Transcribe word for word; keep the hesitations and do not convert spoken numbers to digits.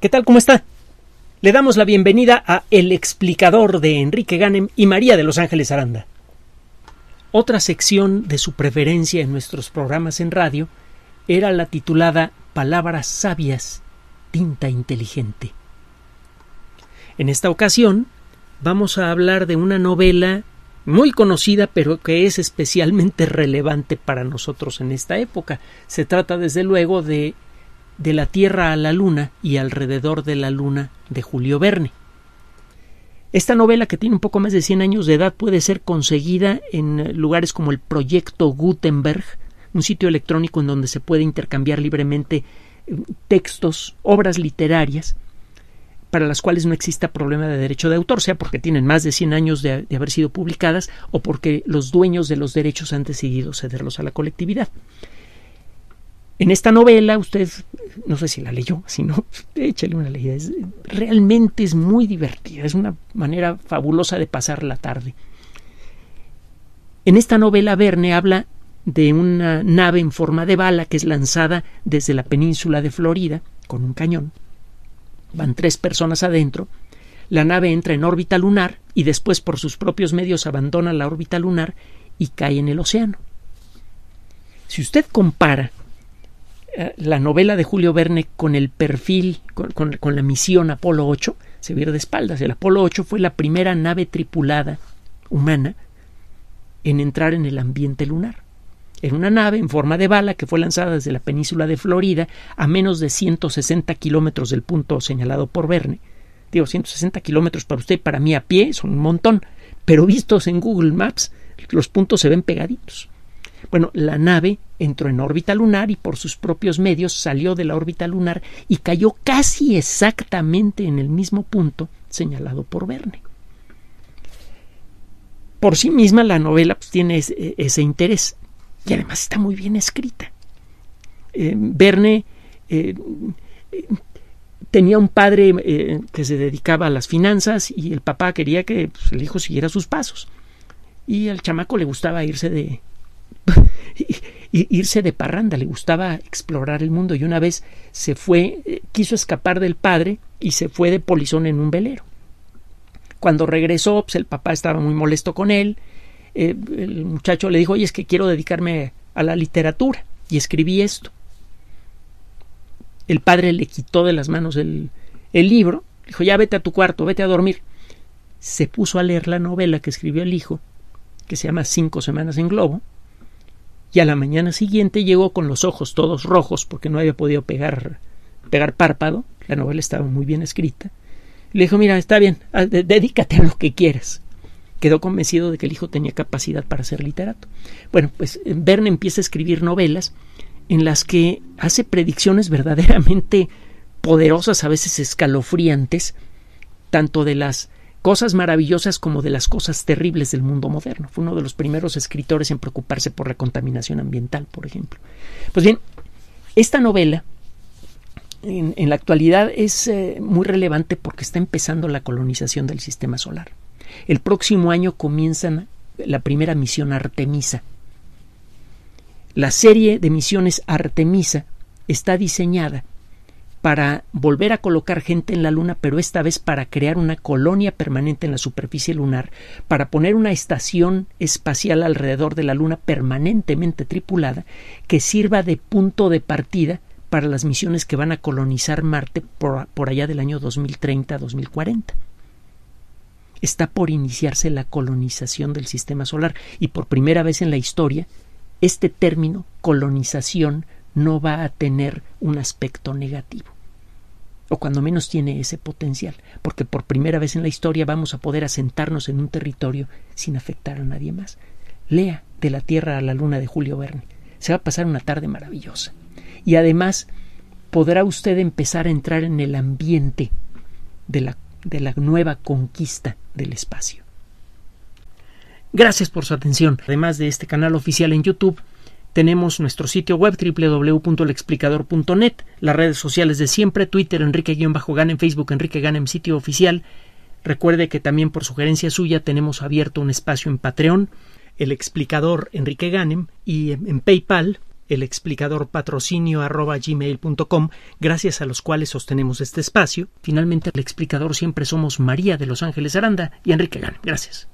¿Qué tal? ¿Cómo está? Le damos la bienvenida a El Explicador de Enrique Ganem y María de Los Ángeles Aranda. Otra sección de su preferencia en nuestros programas en radio era la titulada Palabras sabias, tinta inteligente. En esta ocasión vamos a hablar de una novela muy conocida, pero que es especialmente relevante para nosotros en esta época. Se trata desde luego de De la Tierra a la Luna y alrededor de la Luna, de Julio Verne. Esta novela, que tiene un poco más de cien años de edad, puede ser conseguida en lugares como el Proyecto Gutenberg, un sitio electrónico en donde se puede intercambiar libremente textos, obras literarias, para las cuales no exista problema de derecho de autor, sea porque tienen más de cien años de, de haber sido publicadas o porque los dueños de los derechos han decidido cederlos a la colectividad. En esta novela, usted, no sé si la leyó, si no, échale una leída. Es, realmente es muy divertida, es una manera fabulosa de pasar la tarde. En esta novela, Verne habla de una nave en forma de bala que es lanzada desde la península de Florida con un cañón. Van tres personas adentro, la nave entra en órbita lunar y después por sus propios medios abandona la órbita lunar y cae en el océano. Si usted compara eh, la novela de Julio Verne con el perfil, con, con, con la misión Apolo ocho, se vira de espaldas. El Apolo ocho fue la primera nave tripulada humana en entrar en el ambiente lunar. Era una nave en forma de bala que fue lanzada desde la península de Florida a menos de ciento sesenta kilómetros del punto señalado por Verne. Digo, ciento sesenta kilómetros para usted y para mí a pie son un montón, pero vistos en Google Maps los puntos se ven pegaditos. Bueno, la nave entró en órbita lunar y por sus propios medios salió de la órbita lunar y cayó casi exactamente en el mismo punto señalado por Verne. Por sí misma la novela pues, tiene ese, ese interés. Y además está muy bien escrita. Eh, Verne eh, eh, tenía un padre eh, que se dedicaba a las finanzas y el papá quería que pues, el hijo siguiera sus pasos. Y al chamaco le gustaba irse de, irse de parranda, le gustaba explorar el mundo. Y una vez se fue, eh, quiso escapar del padre y se fue de polizón en un velero. Cuando regresó, pues, el papá estaba muy molesto con él. Eh, el muchacho le dijo, oye, es que quiero dedicarme a la literatura y escribí esto. El padre le quitó de las manos el, el libro, dijo, ya vete a tu cuarto, vete a dormir. Se puso a leer la novela que escribió el hijo, que se llama Cinco Semanas en Globo, y a la mañana siguiente llegó con los ojos todos rojos porque no había podido pegar, pegar párpado. La novela estaba muy bien escrita. Le dijo, mira, está bien, dedícate a lo que quieras. Quedó convencido de que el hijo tenía capacidad para ser literato. Bueno, pues Verne empieza a escribir novelas en las que hace predicciones verdaderamente poderosas, a veces escalofriantes, tanto de las cosas maravillosas como de las cosas terribles del mundo moderno. Fue uno de los primeros escritores en preocuparse por la contaminación ambiental, por ejemplo. Pues bien, esta novela en, en la actualidad es eh, muy relevante porque está empezando la colonización del sistema solar. El próximo año comienzan la primera misión Artemisa. La serie de misiones Artemisa está diseñada para volver a colocar gente en la Luna, pero esta vez para crear una colonia permanente en la superficie lunar, para poner una estación espacial alrededor de la Luna permanentemente tripulada que sirva de punto de partida para las misiones que van a colonizar Marte por, por allá del año dos mil treinta a dos mil cuarenta. Está por iniciarse la colonización del sistema solar y por primera vez en la historia este término colonización no va a tener un aspecto negativo, o cuando menos tiene ese potencial, porque por primera vez en la historia vamos a poder asentarnos en un territorio sin afectar a nadie más. Lea De la Tierra a la Luna de Julio Verne, se va a pasar una tarde maravillosa y además podrá usted empezar a entrar en el ambiente de la de la nueva conquista del espacio. Gracias por su atención. Además de este canal oficial en YouTube, tenemos nuestro sitio web doble u doble u doble u punto el explicador punto net, las redes sociales de siempre, Twitter Enrique-Ganem, Facebook Enrique Ganem, sitio oficial. Recuerde que también por sugerencia suya tenemos abierto un espacio en Patreon, El Explicador Enrique Ganem, y en PayPal el explicador patrocinio arroba gmail punto com, gracias a los cuales sostenemos este espacio. Finalmente, El Explicador siempre somos María de Los Ángeles Aranda y Enrique Ganem. Gracias.